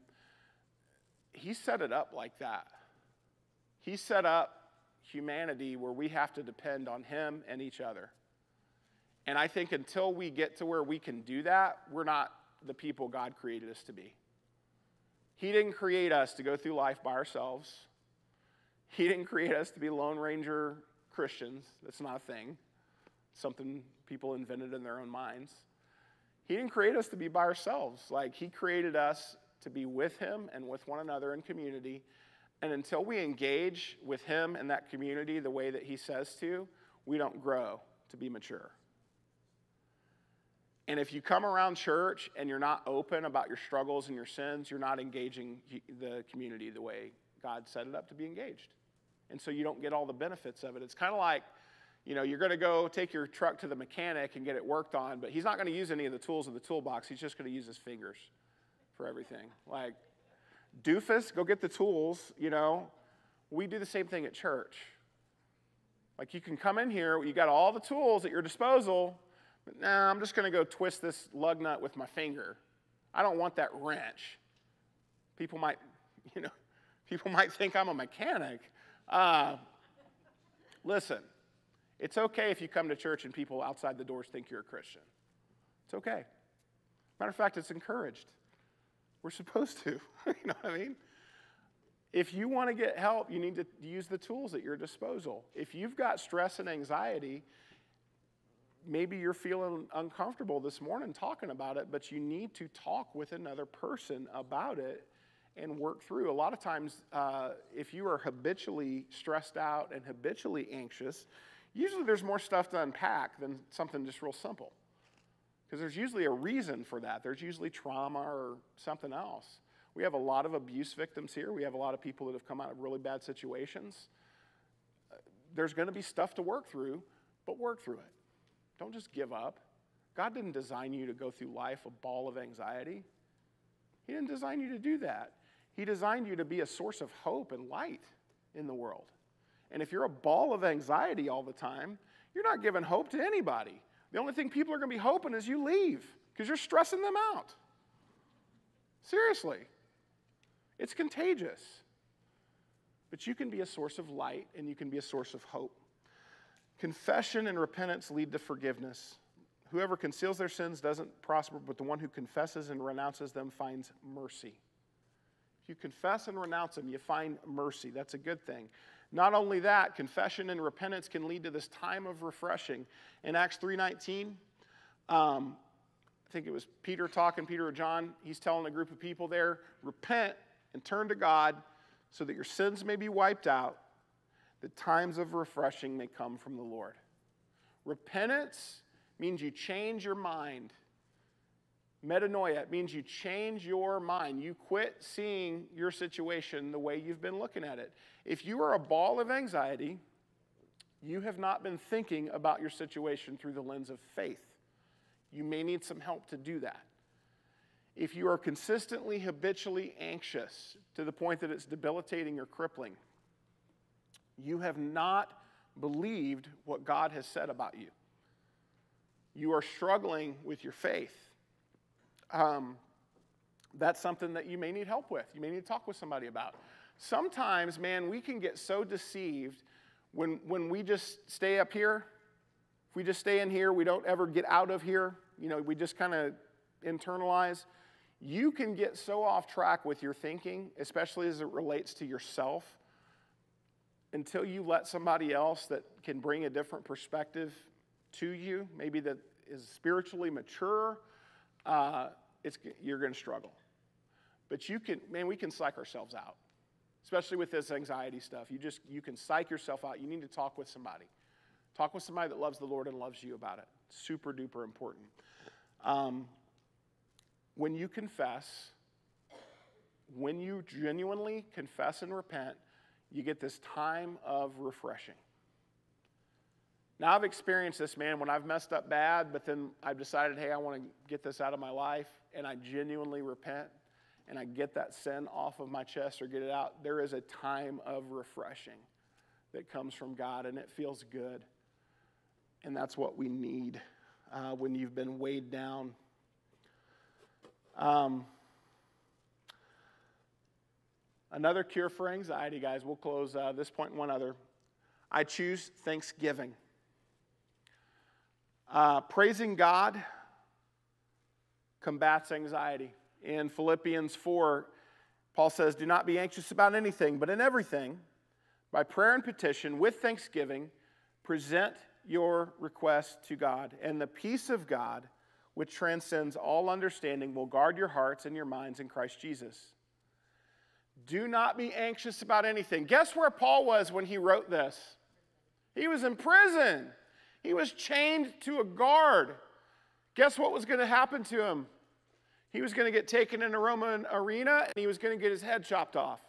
he set it up like that. He set up humanity where we have to depend on him and each other. And I think until we get to where we can do that, we're not the people God created us to be. He didn't create us to go through life by ourselves. He didn't create us to be Lone Ranger Christians. That's not a thing. It's something people invented in their own minds. He didn't create us to be by ourselves. Like, he created us to be with him and with one another in community. And until we engage with him and that community the way that he says to, we don't grow to be mature. And if you come around church and you're not open about your struggles and your sins, you're not engaging the community the way God set it up to be engaged. And so you don't get all the benefits of it. It's kind of like, you know, you're going to go take your truck to the mechanic and get it worked on, but he's not going to use any of the tools in the toolbox. He's just going to use his fingers for everything. Like, doofus, go get the tools, you know. We do the same thing at church. Like, you can come in here, you got all the tools at your disposal, but no, nah, I'm just going to go twist this lug nut with my finger. I don't want that wrench. People might, you know, people might think I'm a mechanic. Uh, listen, It's okay if you come to church and people outside the doors think you're a Christian. It's okay. Matter of fact, it's encouraged. We're supposed to. You know what I mean? If you want to get help, you need to use the tools at your disposal. If you've got stress and anxiety, maybe you're feeling uncomfortable this morning talking about it, but you need to talk with another person about it and work through. A lot of times, uh, if you are habitually stressed out and habitually anxious, usually there's more stuff to unpack than something just real simple. Because there's usually a reason for that. There's usually trauma or something else. We have a lot of abuse victims here. We have a lot of people that have come out of really bad situations. There's going to be stuff to work through, but work through it. Don't just give up. God didn't design you to go through life a ball of anxiety. He didn't design you to do that. He designed you to be a source of hope and light in the world. And if you're a ball of anxiety all the time, you're not giving hope to anybody. The only thing people are going to be hoping is you leave because you're stressing them out. Seriously. It's contagious. But you can be a source of light and you can be a source of hope. Confession and repentance lead to forgiveness. Whoever conceals their sins doesn't prosper, but the one who confesses and renounces them finds mercy. If you confess and renounce them, you find mercy. That's a good thing. Not only that, confession and repentance can lead to this time of refreshing. In Acts three nineteen, um, I think it was Peter talking, Peter or John, he's telling a group of people there, repent and turn to God so that your sins may be wiped out, that times of refreshing may come from the Lord. Repentance means you change your mind. Metanoia means you change your mind. You quit seeing your situation the way you've been looking at it. If you are a ball of anxiety, you have not been thinking about your situation through the lens of faith. You may need some help to do that. If you are consistently, habitually anxious to the point that it's debilitating or crippling, you have not believed what God has said about you. You are struggling with your faith. Um, that's something that you may need help with. You may need to talk with somebody about. Sometimes, man, we can get so deceived when, when we just stay up here. If we just stay in here, we don't ever get out of here. You know, we just kind of internalize. You can get so off track with your thinking, especially as it relates to yourself, until you let somebody else that can bring a different perspective to you, maybe that is spiritually mature, Uh, it's, you're going to struggle. But you can, man, we can psych ourselves out, especially with this anxiety stuff. You just, you can psych yourself out. You need to talk with somebody. Talk with somebody that loves the Lord and loves you about it. Super duper important. Um, when you confess, when you genuinely confess and repent, you get this time of refreshing. Now, I've experienced this, man, when I've messed up bad, but then I've decided, hey, I want to get this out of my life, and I genuinely repent, and I get that sin off of my chest or get it out. There is a time of refreshing that comes from God, and it feels good, and that's what we need uh, when you've been weighed down. Um, another cure for anxiety, guys. We'll close uh, this point and one other. I choose thanksgiving. Uh, praising God combats anxiety. In Philippians four, Paul says, do not be anxious about anything, but in everything, by prayer and petition, with thanksgiving, present your request to God. And the peace of God, which transcends all understanding, will guard your hearts and your minds in Christ Jesus. Do not be anxious about anything. Guess where Paul was when he wrote this? He was in prison. He was chained to a guard. Guess what was going to happen to him? He was going to get taken in a Roman arena, and he was going to get his head chopped off.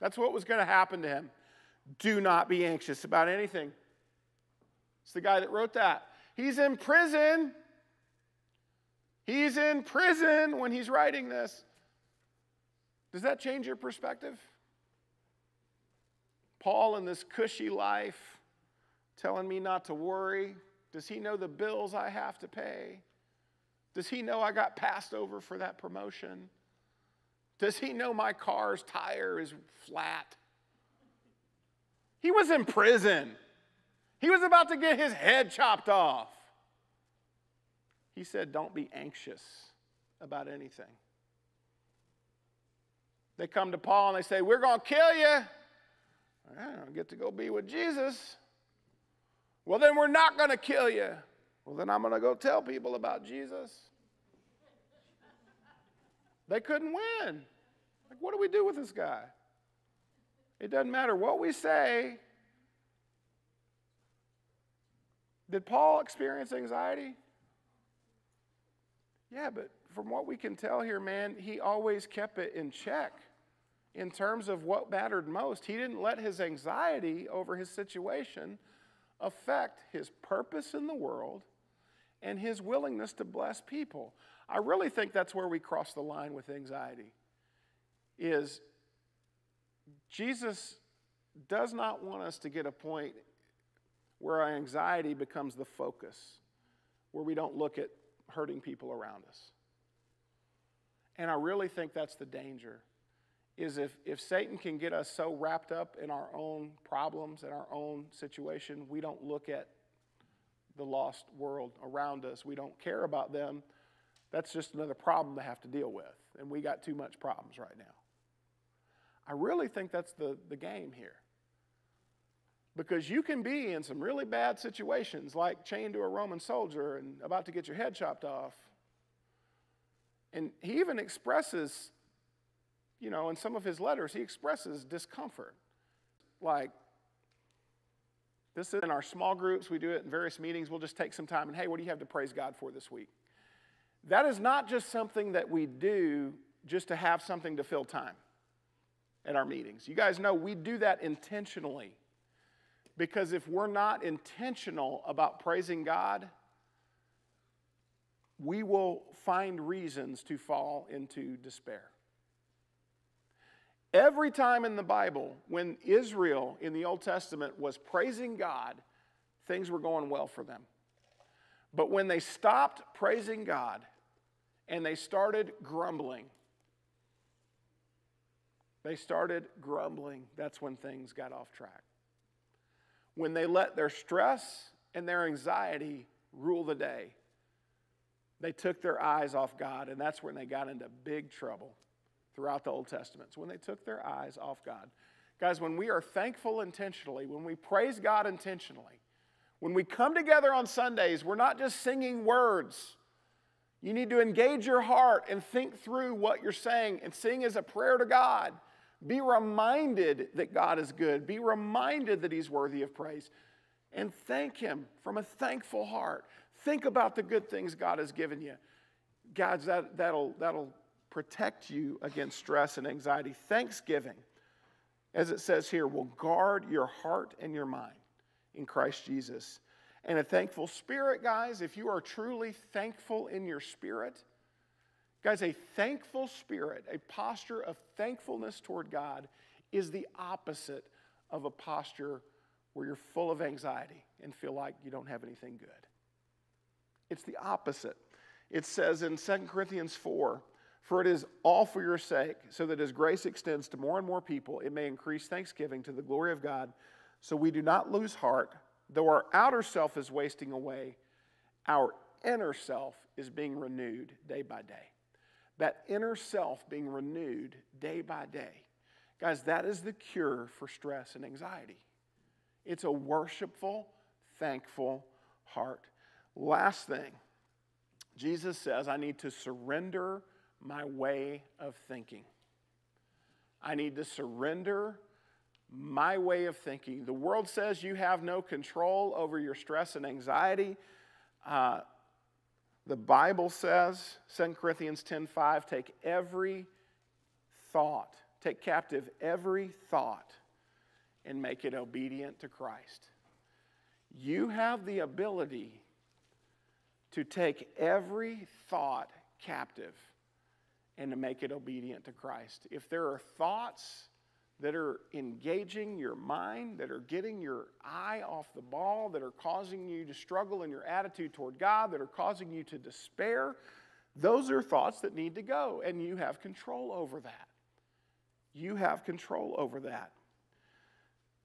That's what was going to happen to him. Do not be anxious about anything. It's the guy that wrote that. He's in prison. He's in prison when he's writing this. Does that change your perspective? Paul in this cushy life, telling me not to worry. Does he know the bills I have to pay? Does he know I got passed over for that promotion? Does he know my car's tire is flat? He was in prison. He was about to get his head chopped off. He said, don't be anxious about anything. They come to Paul and they say, we're going to kill you. All right, I don't get to go be with Jesus. Well, then we're not going to kill you. Well, then I'm going to go tell people about Jesus. They couldn't win. Like, what do we do with this guy? It doesn't matter what we say. Did Paul experience anxiety? Yeah, but from what we can tell here, man, he always kept it in check in terms of what mattered most. He didn't let his anxiety over his situation affect his purpose in the world and his willingness to bless people. I really think that's where we cross the line with anxiety, is Jesus does not want us to get a point where our anxiety becomes the focus, where we don't look at hurting people around us. And I really think that's the danger, is if, if Satan can get us so wrapped up in our own problems, in our own situation, we don't look at the lost world around us. We don't care about them. That's just another problem to have to deal with, and we got too much problems right now. I really think that's the, the game here, because you can be in some really bad situations, like chained to a Roman soldier and about to get your head chopped off. And he even expresses, you know, in some of his letters, he expresses discomfort. Like, this is in our small groups. We do it in various meetings. We'll just take some time and, hey, what do you have to praise God for this week? That is not just something that we do just to have something to fill time at our meetings. You guys know we do that intentionally, because if we're not intentional about praising God, we will find reasons to fall into despair. Every time in the Bible when Israel in the Old Testament was praising God, things were going well for them. But when they stopped praising God and they started grumbling, they started grumbling, that's when things got off track. When they let their stress and their anxiety rule the day, they took their eyes off God, and that's when they got into big trouble throughout the Old Testament. It's when they took their eyes off God. Guys, when we are thankful intentionally, when we praise God intentionally, when we come together on Sundays, we're not just singing words. You need to engage your heart and think through what you're saying and sing as a prayer to God. Be reminded that God is good. Be reminded that he's worthy of praise. And thank him from a thankful heart. Think about the good things God has given you. Guys, that, that'll, that'll protect you against stress and anxiety. Thanksgiving, as it says here, will guard your heart and your mind in Christ Jesus. And a thankful spirit, guys, if you are truly thankful in your spirit, guys, a thankful spirit, a posture of thankfulness toward God, is the opposite of a posture where you're full of anxiety and feel like you don't have anything good. It's the opposite. It says in Second Corinthians four, for it is all for your sake, so that as grace extends to more and more people, it may increase thanksgiving to the glory of God, so we do not lose heart. Though our outer self is wasting away, our inner self is being renewed day by day. That inner self being renewed day by day. Guys, that is the cure for stress and anxiety. It's a worshipful, thankful heart. Last thing, Jesus says, I need to surrender my way of thinking. I need to surrender my way of thinking. The world says you have no control over your stress and anxiety. Uh, The Bible says, Second Corinthians ten five, take every thought, take captive every thought and make it obedient to Christ. You have the ability to take every thought captive and to make it obedient to Christ. If there are thoughts that are engaging your mind, that are getting your eye off the ball, that are causing you to struggle in your attitude toward God, that are causing you to despair, those are thoughts that need to go, and you have control over that. You have control over that.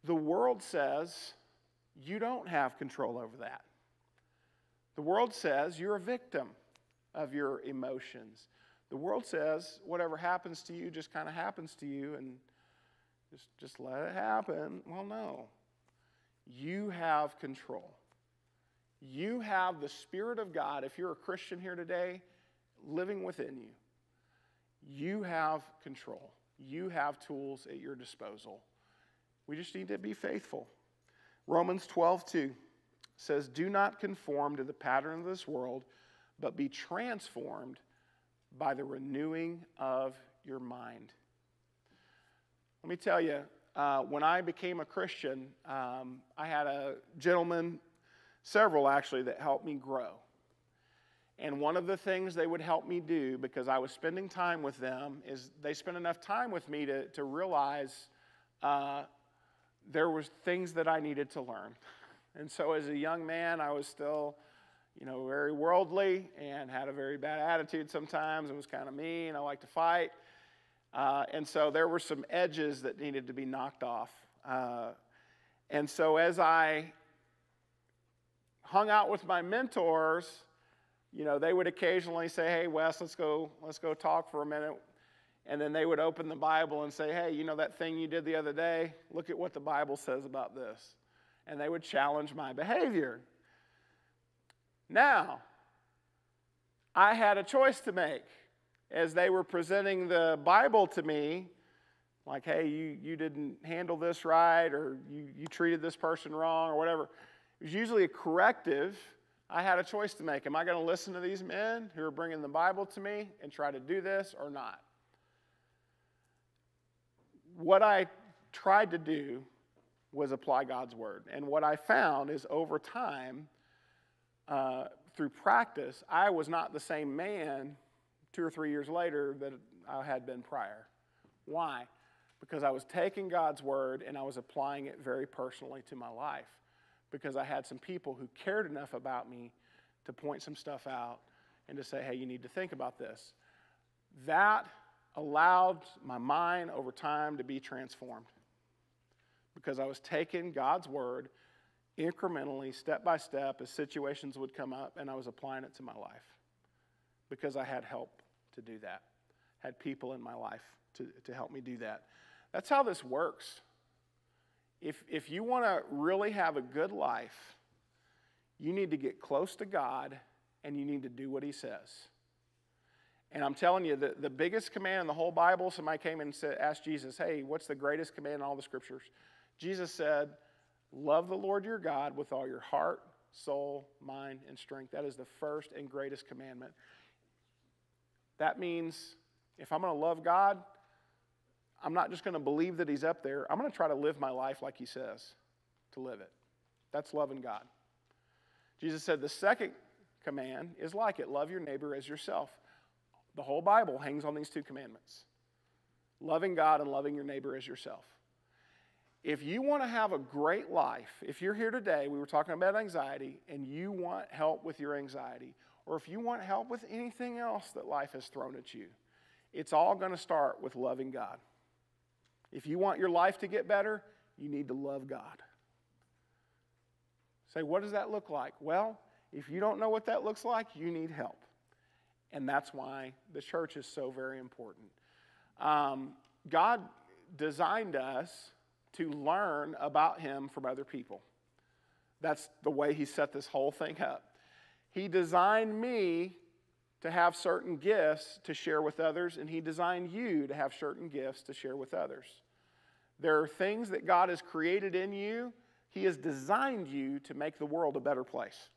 The world says you don't have control over that. The world says you're a victim of your emotions. The world says whatever happens to you just kind of happens to you, and just, just let it happen. Well, no. You have control. You have the Spirit of God, if you're a Christian here today, living within you. You have control. You have tools at your disposal. We just need to be faithful. Romans twelve two says, "Do not conform to the pattern of this world, but be transformed by the renewing of your mind." Let me tell you, uh, when I became a Christian, um, I had a gentleman, several actually, that helped me grow. And one of the things they would help me do, because I was spending time with them, is they spent enough time with me to, to realize uh, there was things that I needed to learn. And so as a young man, I was still, you know, very worldly and had a very bad attitude sometimes. It was kind of mean. I liked to fight. Uh, and so there were some edges that needed to be knocked off. Uh, and so as I hung out with my mentors, you know, they would occasionally say, "Hey, Wes, let's go, let's go talk for a minute." And then they would open the Bible and say, "Hey, you know that thing you did the other day? Look at what the Bible says about this." And they would challenge my behavior. Now, I had a choice to make as they were presenting the Bible to me, like, "Hey, you, you didn't handle this right," or you, you treated this person wrong, or whatever. It was usually a corrective. I had a choice to make. Am I going to listen to these men who are bringing the Bible to me and try to do this or not? What I tried to do was apply God's word. And what I found is over time, uh, through practice, I was not the same man two or three years later that I had been prior. Why? Because I was taking God's word and I was applying it very personally to my life. Because I had some people who cared enough about me to point some stuff out and to say, "Hey, you need to think about this." That allowed my mind over time to be transformed, because I was taking God's word incrementally, step by step, as situations would come up, and I was applying it to my life because I had help to do that, had people in my life to, to help me do that. That's how this works. If, if you want to really have a good life, you need to get close to God and you need to do what He says. And I'm telling you, the, the biggest command in the whole Bible, somebody came and said, asked Jesus, "Hey, what's the greatest command in all the scriptures?" Jesus said, "Love the Lord your God with all your heart, soul, mind, and strength." That is the first and greatest commandment. That means if I'm going to love God, I'm not just going to believe that He's up there. I'm going to try to live my life like He says to live it. That's loving God. Jesus said the second command is like it. Love your neighbor as yourself. The whole Bible hangs on these two commandments. Loving God and loving your neighbor as yourself. If you want to have a great life, if you're here today, we were talking about anxiety, and you want help with your anxiety, or if you want help with anything else that life has thrown at you, it's all going to start with loving God. If you want your life to get better, you need to love God. Say, what does that look like? Well, if you don't know what that looks like, you need help. And that's why the church is so very important. Um, God designed us to learn about Him from other people. That's the way He set this whole thing up. He designed me to have certain gifts to share with others, and He designed you to have certain gifts to share with others. There are things that God has created in you. He has designed you to make the world a better place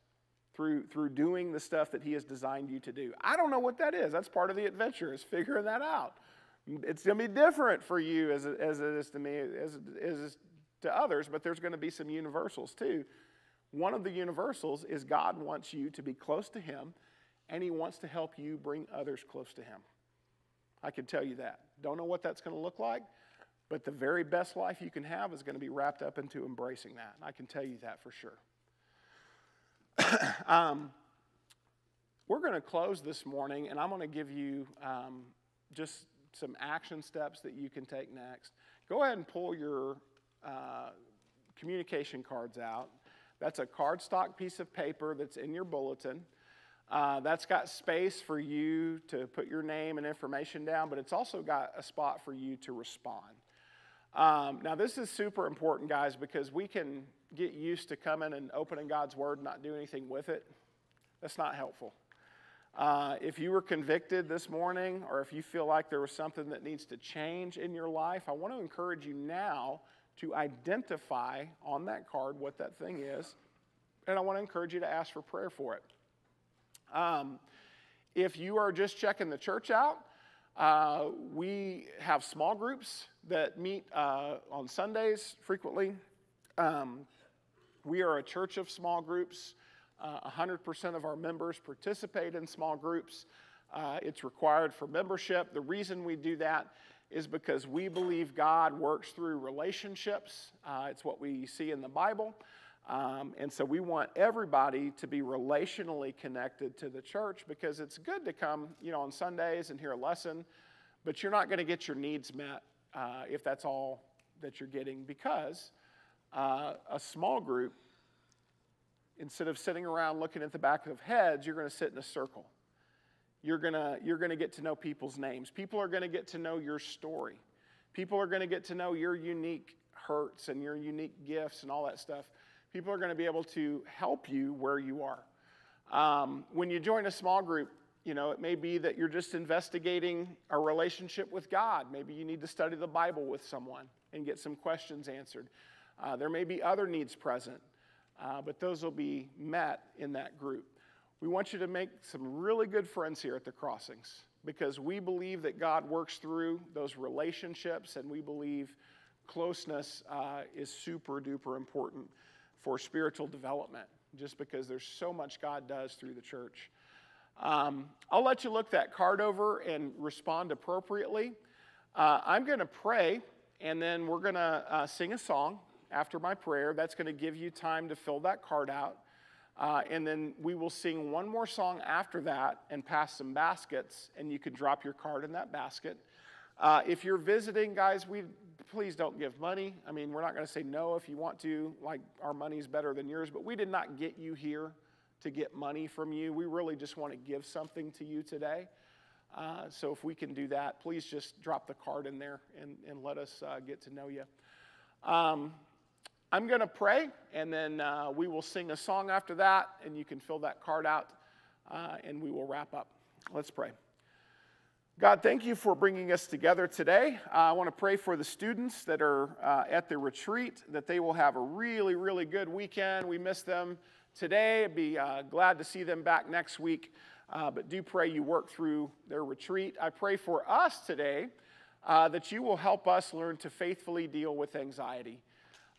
through, through doing the stuff that He has designed you to do. I don't know what that is. That's part of the adventure, is figuring that out. It's going to be different for you as it, as it is to me, as it is to others, but there's going to be some universals too. One of the universals is God wants you to be close to Him, and He wants to help you bring others close to Him. I can tell you that. Don't know what that's going to look like, but the very best life you can have is going to be wrapped up into embracing that. I can tell you that for sure. um, we're going to close this morning, and I'm going to give you um, just some action steps that you can take next. Go ahead and pull your uh, communication cards out. That's a cardstock piece of paper that's in your bulletin. Uh, that's got space for you to put your name and information down, but it's also got a spot for you to respond. Um, now, this is super important, guys, because we can get used to coming and opening God's Word and not do anything with it. That's not helpful. Uh, if you were convicted this morning, or if you feel like there was something that needs to change in your life, I want to encourage you now to identify on that card what that thing is, and I want to encourage you to ask for prayer for it. Um, if you are just checking the church out, uh, we have small groups that meet uh, on Sundays frequently. Um, we are a church of small groups. Uh, one hundred percent of our members participate in small groups. Uh, it's required for membership. The reason we do that is because we believe God works through relationships. Uh, it's what we see in the Bible. Um, and so we want everybody to be relationally connected to the church, because it's good to come, you know, on Sundays and hear a lesson, but you're not going to get your needs met uh, if that's all that you're getting, because uh, a small group, instead of sitting around looking at the back of heads, you're going to sit in a circle. You're going to, you're going to get to know people's names. People are going to get to know your story. People are going to get to know your unique hurts and your unique gifts and all that stuff. People are going to be able to help you where you are. Um, when you join a small group, you know, it may be that you're just investigating a relationship with God. Maybe you need to study the Bible with someone and get some questions answered. Uh, there may be other needs present. Uh, but those will be met in that group. We want you to make some really good friends here at the Crossings, because we believe that God works through those relationships, and we believe closeness uh, is super duper important for spiritual development, just because there's so much God does through the church. Um, I'll let you look that card over and respond appropriately. Uh, I'm going to pray, and then we're going to uh, sing a song. After my prayer, that's going to give you time to fill that card out. Uh, and then we will sing one more song after that and pass some baskets, and you can drop your card in that basket. Uh, if you're visiting, guys, we please don't give money. I mean, we're not going to say no if you want to. Like, our money's better than yours, but we did not get you here to get money from you. We really just want to give something to you today. Uh, so if we can do that, please just drop the card in there and, and let us uh, get to know you. Um, I'm going to pray, and then uh, we will sing a song after that, and you can fill that card out, uh, and we will wrap up. Let's pray. God, thank you for bringing us together today. Uh, I want to pray for the students that are uh, at the retreat, that they will have a really, really good weekend. We miss them today. I'd be uh, glad to see them back next week, uh, but do pray you work through their retreat. I pray for us today uh, that you will help us learn to faithfully deal with anxiety.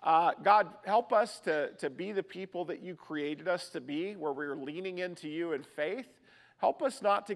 Uh, God, help us to, to be the people that you created us to be, where we're leaning into you in faith. Help us not to